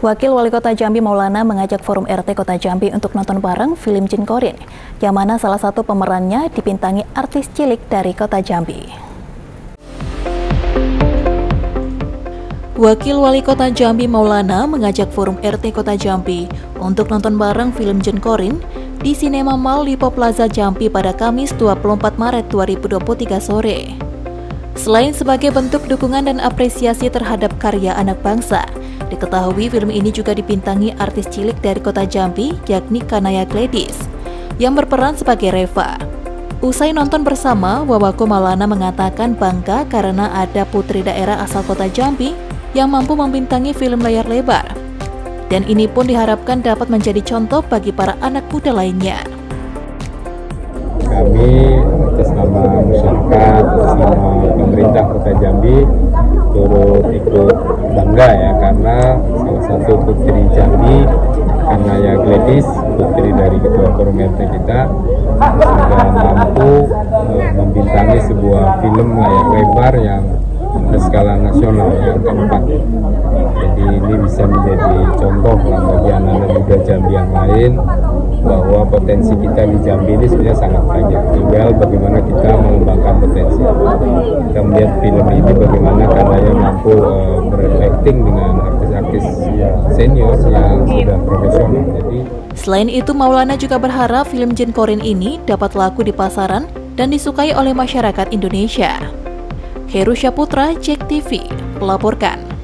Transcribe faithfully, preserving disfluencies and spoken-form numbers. Wakil Wali Kota Jambi Maulana mengajak Forum R T Kota Jambi untuk nonton bareng film Jin Korin, yang mana salah satu pemerannya dibintangi artis cilik dari Kota Jambi. Wakil Wali Kota Jambi Maulana mengajak Forum R T Kota Jambi untuk nonton bareng film Jin Korin di Sinema Mall Lipo Plaza Jambi pada Kamis dua puluh empat Maret dua ribu dua puluh tiga sore. Selain sebagai bentuk dukungan dan apresiasi terhadap karya anak bangsa, diketahui film ini juga dibintangi artis cilik dari Kota Jambi yakni Kanaya Gladys yang berperan sebagai Reva. Usai nonton bersama, Wawako Maulana mengatakan bangga karena ada putri daerah asal Kota Jambi yang mampu membintangi film layar lebar. Dan ini pun diharapkan dapat menjadi contoh bagi para anak muda lainnya. Kami atas nama masyarakat, atas nama pemerintah Kota Jambi turut ikut bangga ya, karena salah satu putri Jambi, Kanaya Gladys, putri dari ketua forum R T kita, sudah mampu eh, membintangi sebuah film layar lebar yang berskala nasional yang keempat. Jadi ini bisa menjadi contoh lah bagi anak-anak muda Jambi yang lain, bahwa potensi kita di Jambi ini sebenarnya sangat banyak, tinggal bagaimana kita mengembangkan potensi. Kita melihat film ini bagaimana Kanaya mampu uh, beracting dengan artis-artis senior yang sudah profesional. Jadi selain itu, Maulana juga berharap film Jin Korin ini dapat laku di pasaran dan disukai oleh masyarakat Indonesia. Heru Syaputra, Jek T V, melaporkan.